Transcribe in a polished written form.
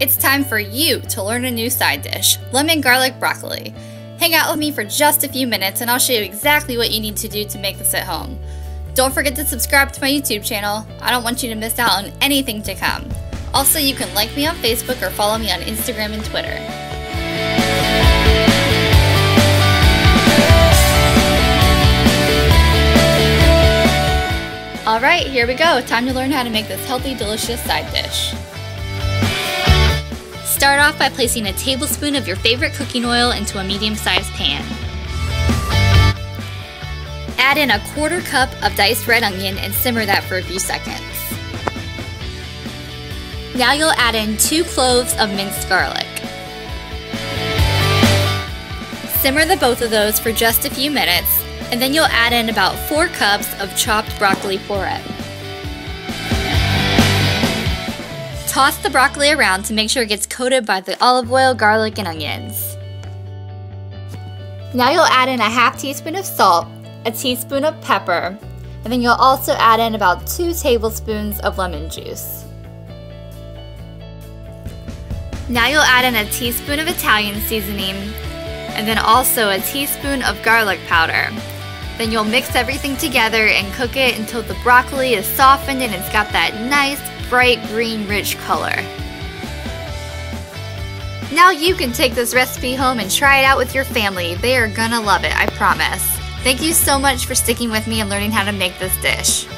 It's time for you to learn a new side dish, lemon garlic broccoli. Hang out with me for just a few minutes and I'll show you exactly what you need to do to make this at home. Don't forget to subscribe to my YouTube channel. I don't want you to miss out on anything to come. Also, you can like me on Facebook or follow me on Instagram and Twitter. Alright, here we go. Time to learn how to make this healthy, delicious side dish. Start off by placing a tablespoon of your favorite cooking oil into a medium-sized pan. Add in 1/4 cup of diced red onion and simmer that for a few seconds. Now you'll add in 2 cloves of minced garlic. Simmer the both of those for just a few minutes. And then you'll add in about 4 cups of chopped broccoli puree. Toss the broccoli around to make sure it gets coated by the olive oil, garlic, and onions. Now you'll add in 1/2 teaspoon of salt, 1 teaspoon of pepper, and then you'll also add in about 2 tablespoons of lemon juice. Now you'll add in 1 teaspoon of Italian seasoning, and then also 1 teaspoon of garlic powder. Then you'll mix everything together and cook it until the broccoli is softened and it's got that nice, bright green, rich color. Now you can take this recipe home and try it out with your family. They are gonna love it, I promise. Thank you so much for sticking with me and learning how to make this dish.